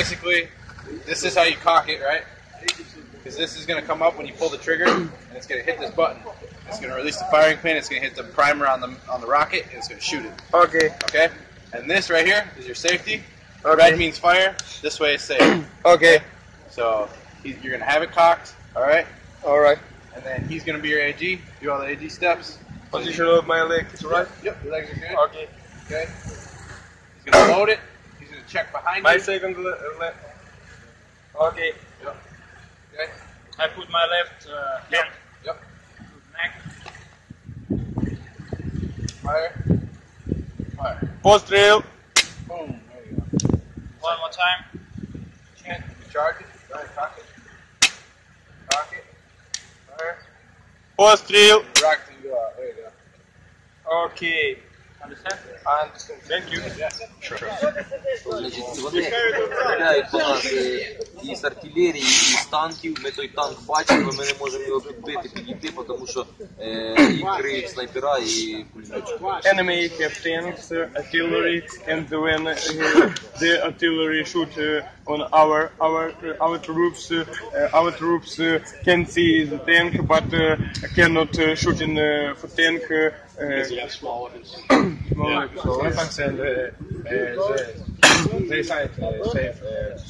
basically, this is how you cock it, right? Because this is going to come up when you pull the trigger, and it's going to hit this button. It's going to release the firing pin, it's going to hit the primer on the rocket, and it's going to shoot it. Okay. Okay? And this right here is your safety. Okay. Red means fire. This way is safe. Okay. So you're going to have it cocked, all right? All right. And then he's going to be your AG, do all the AG steps. Position of my leg to right? Yep, your legs are good. Okay. Okay. He's going to load it. He's going to check behind you. My second leg. Okay. Yep. Okay. I put my left hand. Yep. Neck. Fire. Fire. Post drill. Boom. There you go. One more time. Check. Charge it. Right, cock it. Cock it. Fire. Post drill. Rock to you out. There you go. Okay. Understand? Understand. Thank you. Sure. Із артилерії, із танків, ми той танк бачимо, ми не можемо його підбити, підійти, тому що і крив снайпера, і пулеметчик. Enemy captains, artillery, and when the artillery shoot on our troops can see the tank, but cannot shoot in for tank. Because you have small weapons. Small weapons and they fight safe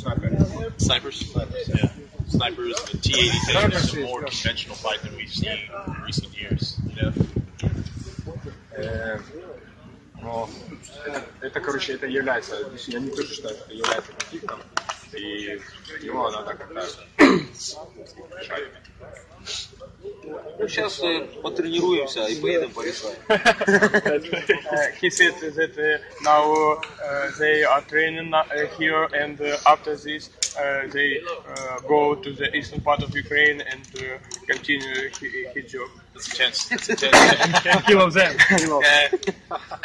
snipers. Snipers? Snipers, yeah. Snipers, the T-80A is a more conventional fight than we've seen in recent years. Yeah. Но это, короче, это является, я не тоже считаю, это является конфликтом, и его надо как-то решать. Ну, сейчас потренируемся и поедем порешаем. He said that now they are training here, and after this they go to the eastern part of Ukraine and continue his job. It's a chance. 10 kilos them.